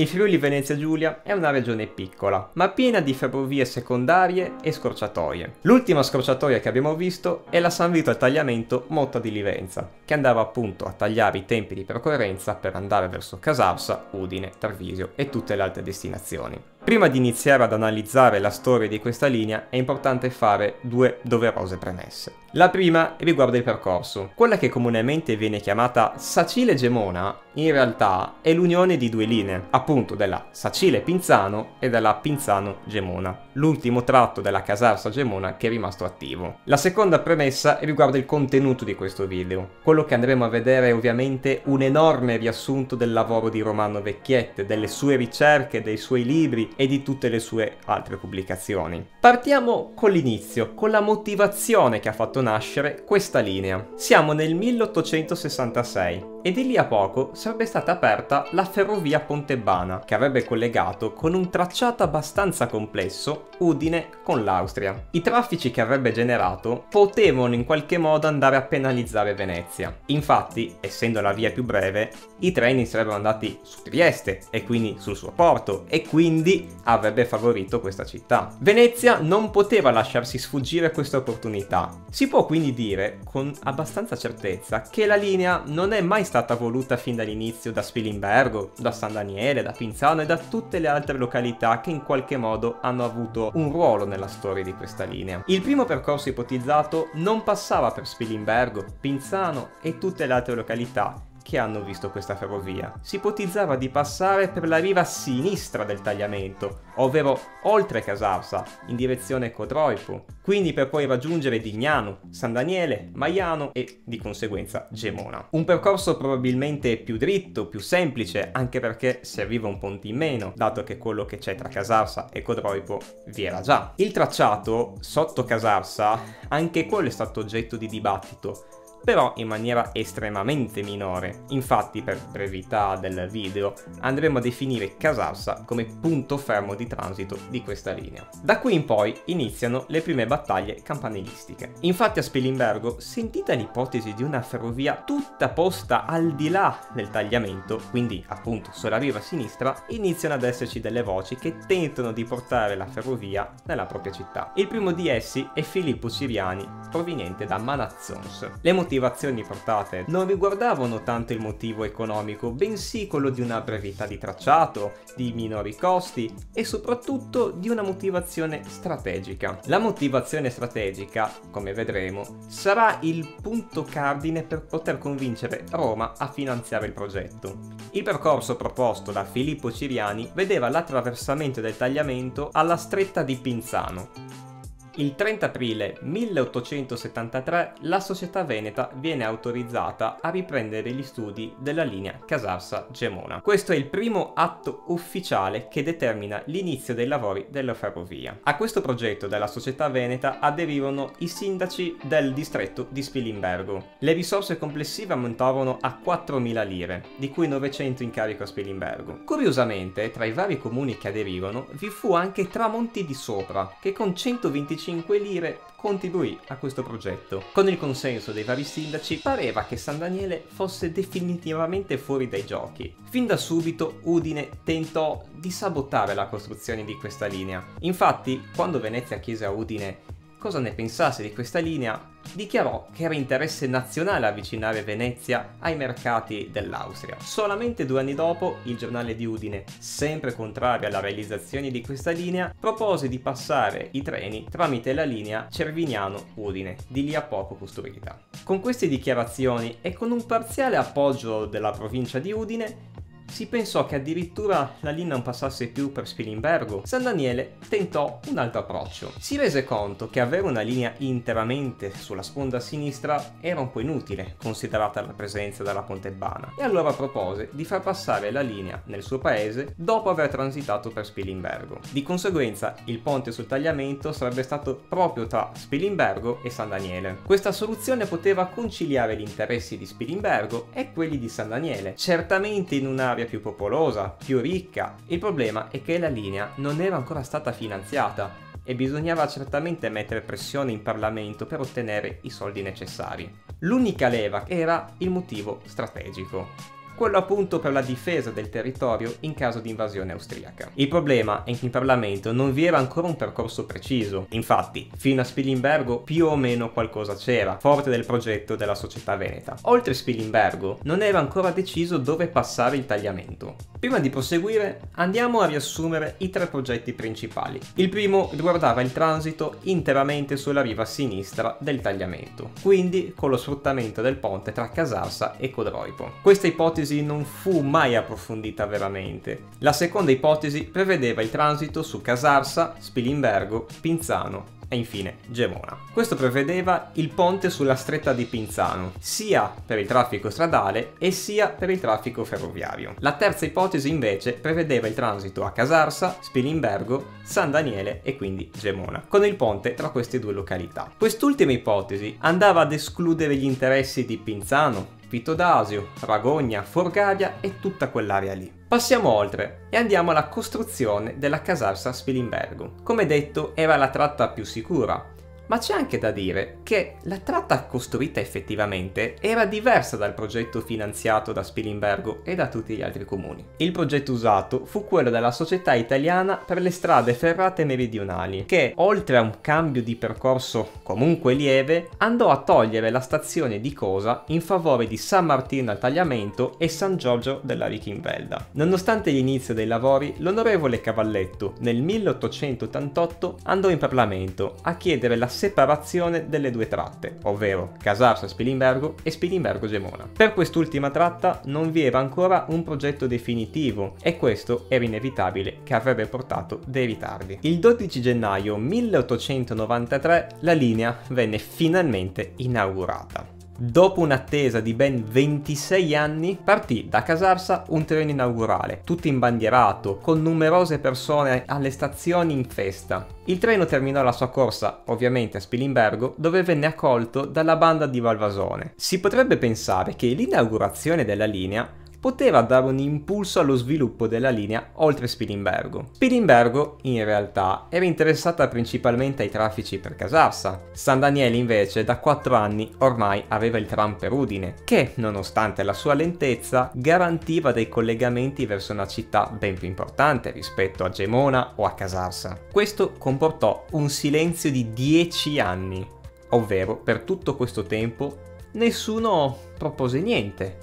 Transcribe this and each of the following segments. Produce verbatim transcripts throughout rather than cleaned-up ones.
Il Friuli Venezia Giulia è una regione piccola, ma piena di ferrovie secondarie e scorciatoie. L'ultima scorciatoia che abbiamo visto è la San Vito al Tagliamento Motta di Livenza, che andava appunto a tagliare i tempi di percorrenza per andare verso Casarsa, Udine, Tarvisio e tutte le altre destinazioni. Prima di iniziare ad analizzare la storia di questa linea è importante fare due doverose premesse. La prima riguarda il percorso. Quella che comunemente viene chiamata Sacile-Gemona in realtà è l'unione di due linee, appunto della Sacile-Pinzano e della Pinzano-Gemona, l'ultimo tratto della Casarsa-Gemona che è rimasto attivo. La seconda premessa riguarda il contenuto di questo video. Quello che andremo a vedere è ovviamente un enorme riassunto del lavoro di Romano Vecchiet, delle sue ricerche, dei suoi libri e di tutte le sue altre pubblicazioni. Partiamo con l'inizio, con la motivazione che ha fatto nascere questa linea. Siamo nel milleottocentosessantasei e di lì a poco sarebbe stata aperta la ferrovia Pontebana, che avrebbe collegato con un tracciato abbastanza complesso Udine con l'Austria. I traffici che avrebbe generato potevano in qualche modo andare a penalizzare Venezia. Infatti, essendo la via più breve, i treni sarebbero andati su Trieste e quindi sul suo porto, e quindi avrebbe favorito questa città. Venezia non poteva lasciarsi sfuggire questa opportunità. Si può quindi dire con abbastanza certezza che la linea non è mai stata voluta fin dall'inizio da Spilimbergo, da San Daniele, da Pinzano e da tutte le altre località che in qualche modo hanno avuto un ruolo nella storia di questa linea. Il primo percorso ipotizzato non passava per Spilimbergo, Pinzano e tutte le altre località che hanno visto questa ferrovia. Si ipotizzava di passare per la riva sinistra del Tagliamento, ovvero oltre Casarsa, in direzione Codroipo, quindi per poi raggiungere Dignano, San Daniele, Maiano e di conseguenza Gemona. Un percorso probabilmente più dritto, più semplice, anche perché serviva un ponte in meno, dato che quello che c'è tra Casarsa e Codroipo vi era già. Il tracciato sotto Casarsa, anche quello è stato oggetto di dibattito, però in maniera estremamente minore. Infatti, per brevità del video, andremo a definire Casarsa come punto fermo di transito di questa linea. Da qui in poi iniziano le prime battaglie campanilistiche. Infatti a Spilimbergo, sentita l'ipotesi di una ferrovia tutta posta al di là del Tagliamento, quindi appunto sulla riva sinistra, iniziano ad esserci delle voci che tentano di portare la ferrovia nella propria città. Il primo di essi è Filippo Ciriani, proveniente da Manazzons. Le Le motivazioni portate non riguardavano tanto il motivo economico, bensì quello di una brevità di tracciato, di minori costi e soprattutto di una motivazione strategica. La motivazione strategica, come vedremo, sarà il punto cardine per poter convincere Roma a finanziare il progetto. Il percorso proposto da Filippo Ciriani vedeva l'attraversamento del Tagliamento alla stretta di Pinzano. Il trenta aprile milleottocentosettantatré la Società Veneta viene autorizzata a riprendere gli studi della linea Casarsa-Gemona. Questo è il primo atto ufficiale che determina l'inizio dei lavori della ferrovia. A questo progetto della Società Veneta aderirono i sindaci del distretto di Spilimbergo. Le risorse complessive ammontavano a quattromila lire, di cui novecento in carico a Spilimbergo. Curiosamente, tra i vari comuni che aderirono vi fu anche Tramonti di Sopra, che con centoventicinque lire contribuì a questo progetto. Con il consenso dei vari sindaci pareva che San Daniele fosse definitivamente fuori dai giochi. Fin da subito Udine tentò di sabotare la costruzione di questa linea. Infatti, quando Venezia chiese a Udine cosa ne pensasse di questa linea, dichiarò che era interesse nazionale avvicinare Venezia ai mercati dell'Austria. Solamente due anni dopo, il giornale di Udine, sempre contrario alla realizzazione di questa linea, propose di passare i treni tramite la linea Cervignano-Udine, di lì a poco costruita. Con queste dichiarazioni e con un parziale appoggio della provincia di Udine, si pensò che addirittura la linea non passasse più per Spilimbergo. San Daniele tentò un altro approccio. Si rese conto che avere una linea interamente sulla sponda sinistra era un po' inutile, considerata la presenza della Pontebana, e allora propose di far passare la linea nel suo paese dopo aver transitato per Spilimbergo. Di conseguenza, il ponte sul Tagliamento sarebbe stato proprio tra Spilimbergo e San Daniele. Questa soluzione poteva conciliare gli interessi di Spilimbergo e quelli di San Daniele, certamente in una più popolosa, più ricca. Il problema è che la linea non era ancora stata finanziata e bisognava certamente mettere pressione in Parlamento per ottenere i soldi necessari. L'unica leva era il motivo strategico. quello appunto per la difesa del territorio in caso di invasione austriaca. Il problema è che in Parlamento non vi era ancora un percorso preciso, infatti fino a Spilimbergo più o meno qualcosa c'era, forte del progetto della Società Veneta. Oltre Spilimbergo non era ancora deciso dove passare il Tagliamento. Prima di proseguire andiamo a riassumere i tre progetti principali. Il primo riguardava il transito interamente sulla riva sinistra del Tagliamento, quindi con lo sfruttamento del ponte tra Casarsa e Codroipo. Questa ipotesi non fu mai approfondita veramente. La seconda ipotesi prevedeva il transito su Casarsa, Spilimbergo, Pinzano e infine Gemona. Questo prevedeva il ponte sulla stretta di Pinzano, sia per il traffico stradale e sia per il traffico ferroviario. La terza ipotesi invece prevedeva il transito a Casarsa, Spilimbergo, San Daniele e quindi Gemona, con il ponte tra queste due località. Quest'ultima ipotesi andava ad escludere gli interessi di Pinzano, Vito d'Asio, Ragogna, Forgavia e tutta quell'area lì. Passiamo oltre e andiamo alla costruzione della Casarsa Spilimbergo. Come detto, era la tratta più sicura, ma c'è anche da dire che la tratta costruita effettivamente era diversa dal progetto finanziato da Spilimbergo e da tutti gli altri comuni. Il progetto usato fu quello della Società Italiana per le Strade Ferrate Meridionali, che oltre a un cambio di percorso comunque lieve andò a togliere la stazione di Cosa in favore di San Martino al Tagliamento e San Giorgio della Richinvelda. Nonostante l'inizio dei lavori, l'onorevole Cavalletto nel milleottocentottantotto andò in Parlamento a chiedere la separazione delle due tratte, ovvero Casarsa-Spilimbergo e Spilimbergo-Gemona. Per quest'ultima tratta non vi era ancora un progetto definitivo e questo era inevitabile che avrebbe portato dei ritardi. Il dodici gennaio milleottocentonovantatré la linea venne finalmente inaugurata. Dopo un'attesa di ben ventisei anni partì da Casarsa un treno inaugurale, tutto imbandierato, con numerose persone alle stazioni in festa. Il treno terminò la sua corsa ovviamente a Spilimbergo, dove venne accolto dalla banda di Valvasone. Si potrebbe pensare che l'inaugurazione della linea poteva dare un impulso allo sviluppo della linea oltre Spilimbergo. Spilimbergo, in realtà, era interessata principalmente ai traffici per Casarsa. San Daniele, invece, da quattro anni ormai aveva il tram per Udine, che, nonostante la sua lentezza, garantiva dei collegamenti verso una città ben più importante rispetto a Gemona o a Casarsa. Questo comportò un silenzio di dieci anni, ovvero per tutto questo tempo nessuno propose niente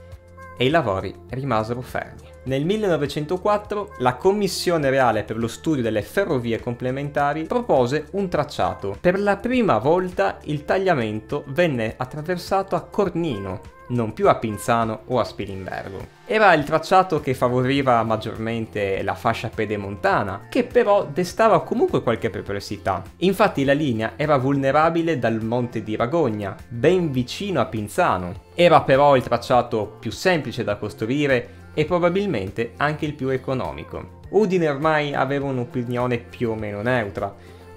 e i lavori rimasero fermi. Nel millenovecentoquattro la Commissione Reale per lo Studio delle Ferrovie Complementari propose un tracciato. Per la prima volta il Tagliamento venne attraversato a Cornino, non più a Pinzano o a Spilimbergo. Era il tracciato che favoriva maggiormente la fascia pedemontana, che però destava comunque qualche perplessità. Infatti la linea era vulnerabile dal Monte di Ragogna, ben vicino a Pinzano. Era però il tracciato più semplice da costruire e probabilmente anche il più economico. Udine ormai aveva un'opinione più o meno neutra,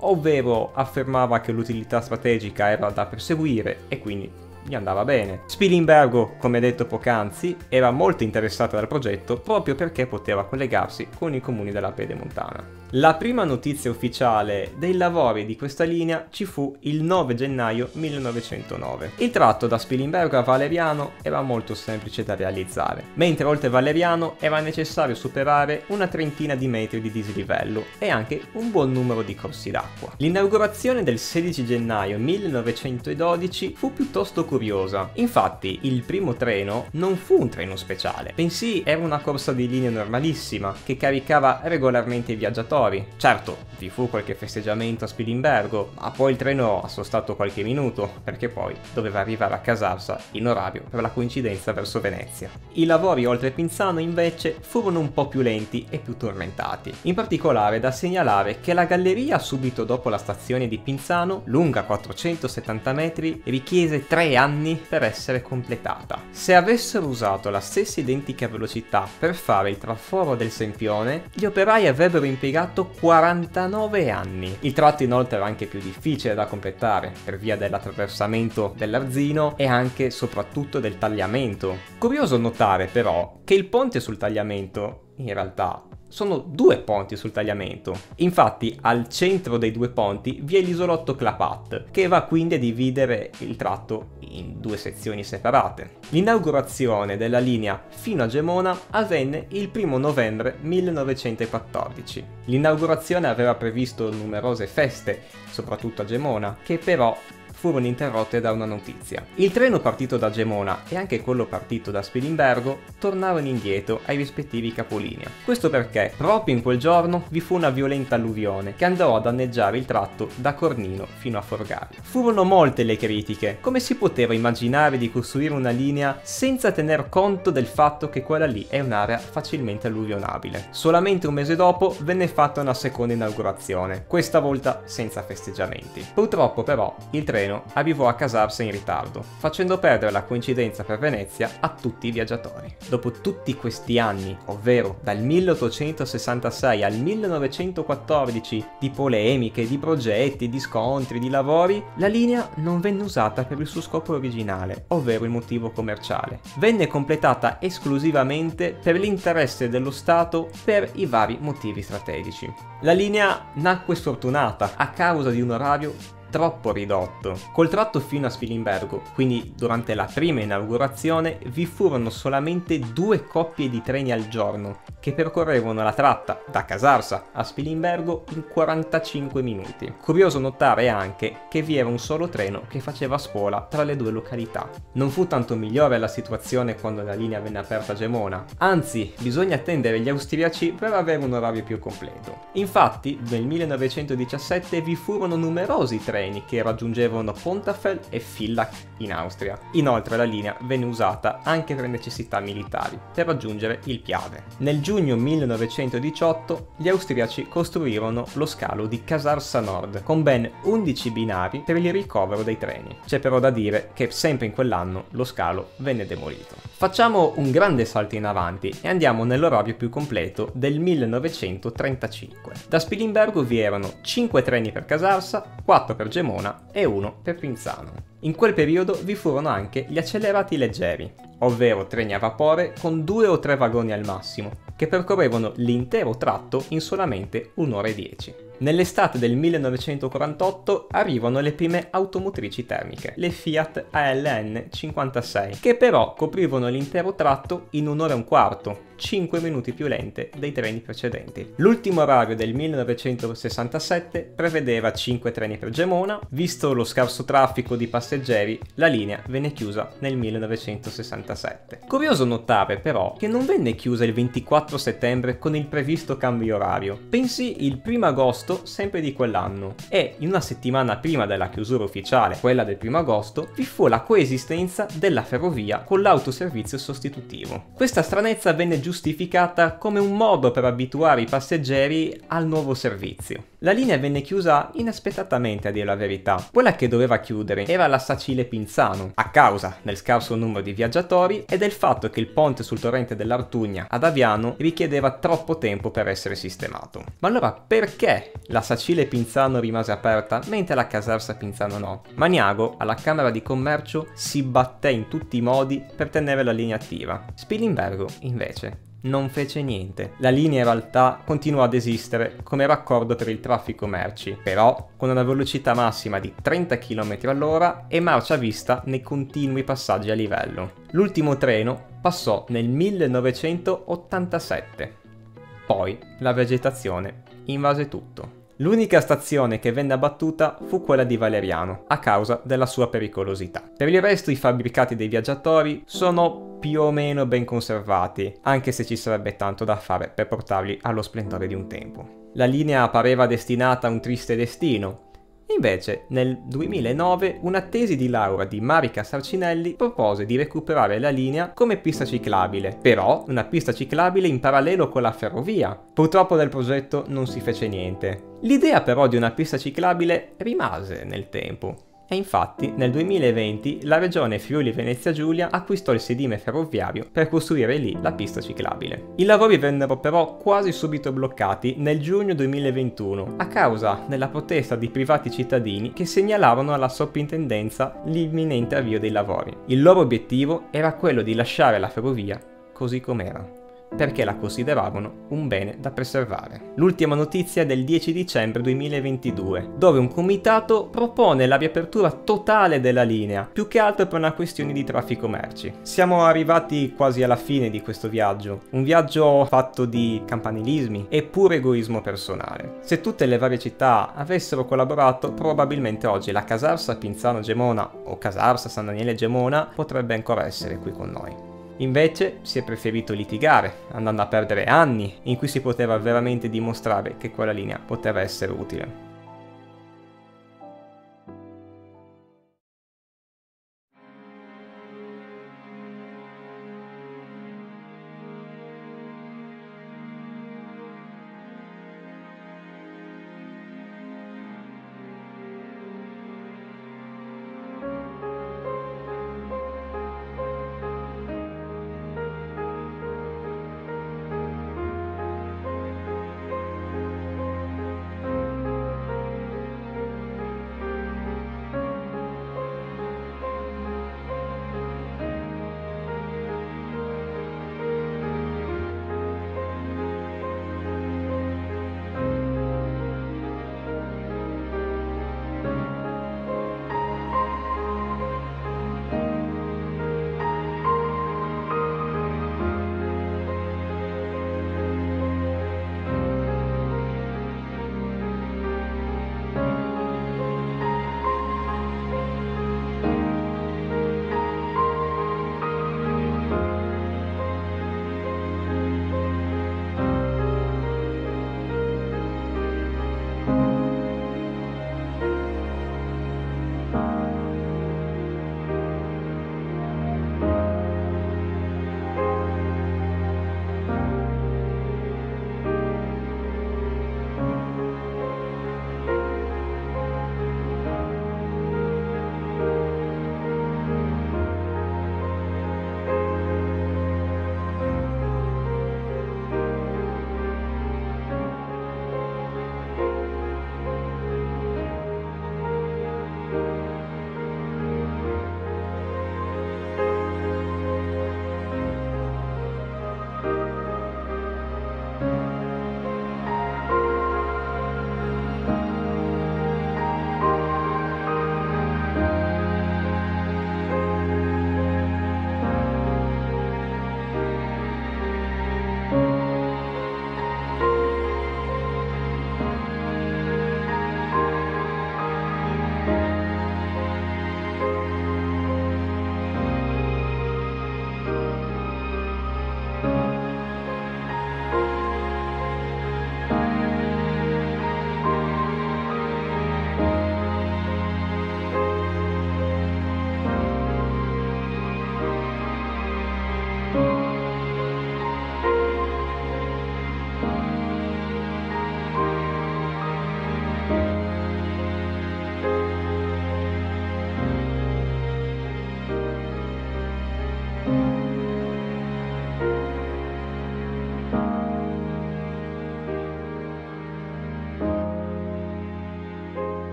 ovvero affermava che l'utilità strategica era da perseguire e quindi gli andava bene. Spilimbergo, come detto poc'anzi, era molto interessata dal progetto proprio perché poteva collegarsi con i comuni della pedemontana. La prima notizia ufficiale dei lavori di questa linea ci fu il nove gennaio millenovecentonove. Il tratto da Spilimbergo a Valeriano era molto semplice da realizzare, mentre oltre Valeriano era necessario superare una trentina di metri di dislivello e anche un buon numero di corsi d'acqua. L'inaugurazione del sedici gennaio millenovecentododici fu piuttosto curiosa. Infatti il primo treno non fu un treno speciale, bensì era una corsa di linea normalissima che caricava regolarmente i viaggiatori. Certo, vi fu qualche festeggiamento a Spilimbergo, ma poi il treno ha sostato qualche minuto perché poi doveva arrivare a Casarsa in orario per la coincidenza verso Venezia. I lavori oltre Pinzano invece furono un po' più lenti e più tormentati. In particolare è da segnalare che la galleria subito dopo la stazione di Pinzano, lunga quattrocentosettanta metri, richiese tre anni per essere completata. Se avessero usato la stessa identica velocità per fare il traforo del Sempione, gli operai avrebbero impiegato quarantanove anni. Il tratto inoltre era anche più difficile da completare per via dell'attraversamento dell'Arzino e anche e soprattutto del Tagliamento. Curioso notare però che il ponte sul Tagliamento in realtà sono due ponti sul Tagliamento. Infatti al centro dei due ponti vi è l'isolotto Clapat, che va quindi a dividere il tratto in due sezioni separate. L'inaugurazione della linea fino a Gemona avvenne il primo novembre millenovecentoquattordici. L'inaugurazione aveva previsto numerose feste, soprattutto a Gemona, che però furono interrotte da una notizia. Il treno partito da Gemona e anche quello partito da Spilimbergo tornarono indietro ai rispettivi capolinea. Questo perché proprio in quel giorno vi fu una violenta alluvione che andò a danneggiare il tratto da Cornino fino a Forgari. Furono molte le critiche. Come si poteva immaginare di costruire una linea senza tener conto del fatto che quella lì è un'area facilmente alluvionabile? Solamente un mese dopo venne fatta una seconda inaugurazione, questa volta senza festeggiamenti. Purtroppo però il treno arrivò a Casarsa in ritardo, facendo perdere la coincidenza per Venezia a tutti i viaggiatori. Dopo tutti questi anni, ovvero dal milleottocentosessantasei al millenovecentoquattordici, di polemiche, di progetti, di scontri, di lavori, la linea non venne usata per il suo scopo originale, ovvero il motivo commerciale. Venne completata esclusivamente per l'interesse dello Stato per i vari motivi strategici. La linea nacque sfortunata a causa di un orario troppo ridotto. Col tratto fino a Spilimbergo, quindi durante la prima inaugurazione, vi furono solamente due coppie di treni al giorno che percorrevano la tratta da Casarsa a Spilimbergo in quarantacinque minuti. Curioso notare anche che vi era un solo treno che faceva scuola tra le due località. Non fu tanto migliore la situazione quando la linea venne aperta a Gemona, anzi bisogna attendere gli austriaci per avere un orario più completo. Infatti nel millenovecentodiciassette vi furono numerosi treni che raggiungevano Pontefel e Villach in Austria. Inoltre la linea venne usata anche per necessità militari, per raggiungere il Piave. Nel giugno millenovecentodiciotto gli austriaci costruirono lo scalo di Casarsa Nord, con ben undici binari per il ricovero dei treni. C'è però da dire che sempre in quell'anno lo scalo venne demolito. Facciamo un grande salto in avanti e andiamo nell'orario più completo del millenovecentotrentacinque. Da Spilimbergo vi erano cinque treni per Casarsa, quattro per Gemona e uno per Pinzano. In quel periodo vi furono anche gli accelerati leggeri, ovvero treni a vapore con due o tre vagoni al massimo, che percorrevano l'intero tratto in solamente un'ora e dieci. Nell'estate del millenovecentoquarantotto arrivano le prime automotrici termiche, le Fiat A L N cinquantasei, che però coprivano l'intero tratto in un'ora e un quarto, cinque minuti più lente dei treni precedenti. L'ultimo orario del millenovecentosessantasette prevedeva cinque treni per Gemona. Visto lo scarso traffico di passeggeri, la linea venne chiusa nel millenovecentosessantasette. Curioso notare però che non venne chiusa il ventiquattro settembre con il previsto cambio orario, bensì il primo agosto sempre di quell'anno, e in una settimana prima della chiusura ufficiale, quella del primo agosto, vi fu la coesistenza della ferrovia con l'autoservizio sostitutivo. Questa stranezza venne giustificata come un modo per abituare i passeggeri al nuovo servizio. La linea venne chiusa inaspettatamente, a dire la verità. Quella che doveva chiudere era la Sacile-Pinzano, a causa del scarso numero di viaggiatori e del fatto che il ponte sul torrente dell'Artugna ad Aviano richiedeva troppo tempo per essere sistemato. Ma allora perché la Sacile-Pinzano rimase aperta mentre la Casarsa-Pinzano no? Maniago, alla Camera di Commercio, si batté in tutti i modi per tenere la linea attiva. Spilimbergo, invece, non fece niente. La linea in realtà continuò ad esistere come raccordo per il traffico merci, però con una velocità massima di trenta chilometri all'ora e marcia vista nei continui passaggi a livello. L'ultimo treno passò nel millenovecentottantasette. Poi la vegetazione invase tutto. L'unica stazione che venne abbattuta fu quella di Valeriano, a causa della sua pericolosità. Per il resto i fabbricati dei viaggiatori sono più o meno ben conservati, anche se ci sarebbe tanto da fare per portarli allo splendore di un tempo. La linea pareva destinata a un triste destino. Invece, nel duemilanove, una tesi di laurea di Marica Sarcinelli propose di recuperare la linea come pista ciclabile, però una pista ciclabile in parallelo con la ferrovia. Purtroppo del progetto non si fece niente. L'idea però di una pista ciclabile rimase nel tempo. E infatti nel duemilaventi la regione Friuli Venezia Giulia acquistò il sedime ferroviario per costruire lì la pista ciclabile. I lavori vennero però quasi subito bloccati nel giugno duemilaventuno a causa della protesta di privati cittadini che segnalavano alla soprintendenza l'imminente avvio dei lavori. Il loro obiettivo era quello di lasciare la ferrovia così com'era. perché la consideravano un bene da preservare. L'ultima notizia è del dieci dicembre duemilaventidue, dove un comitato propone la riapertura totale della linea, più che altro per una questione di traffico merci. Siamo arrivati quasi alla fine di questo viaggio, un viaggio fatto di campanilismi e puro egoismo personale. Se tutte le varie città avessero collaborato, probabilmente oggi la Casarsa-Pinzano-Gemona o Casarsa-San Daniele-Gemona potrebbe ancora essere qui con noi. Invece si è preferito litigare, andando a perdere anni in cui si poteva veramente dimostrare che quella linea poteva essere utile.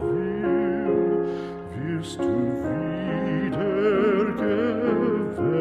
Will, wirst du wieder gewählt.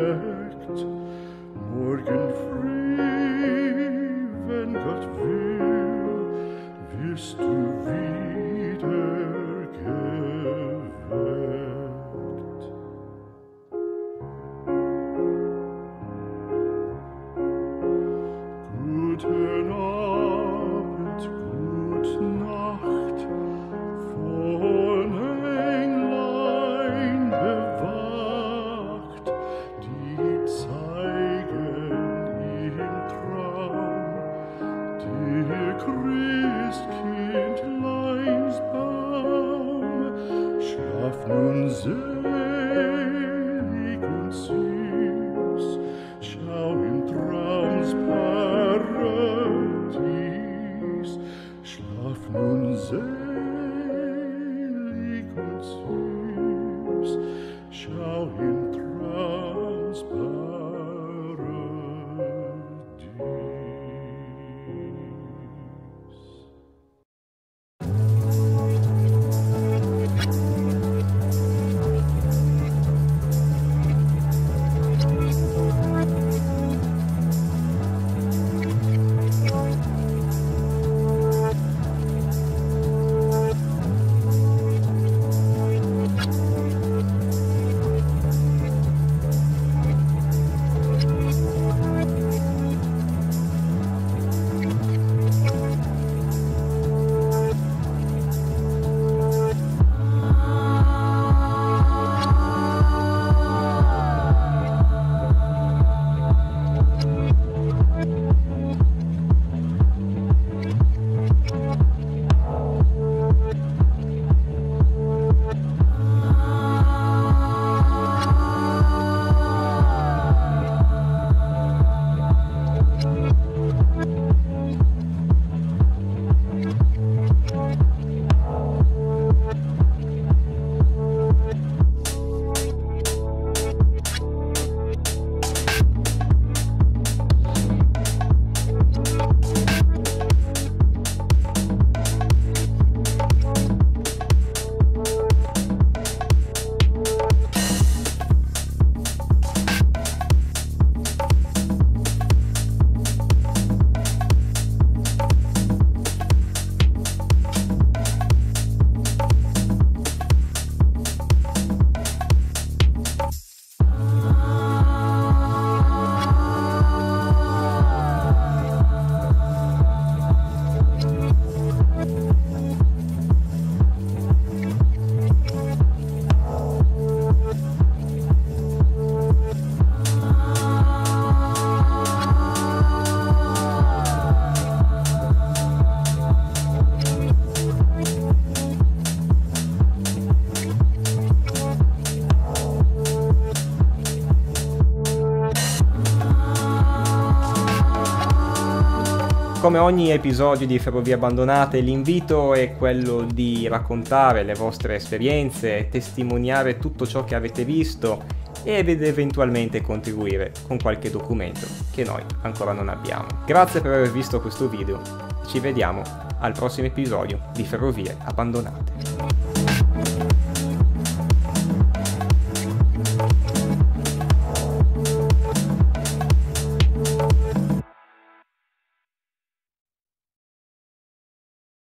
Come ogni episodio di Ferrovie Abbandonate, l'invito è quello di raccontare le vostre esperienze, testimoniare tutto ciò che avete visto ed eventualmente contribuire con qualche documento che noi ancora non abbiamo. Grazie per aver visto questo video, ci vediamo al prossimo episodio di Ferrovie Abbandonate.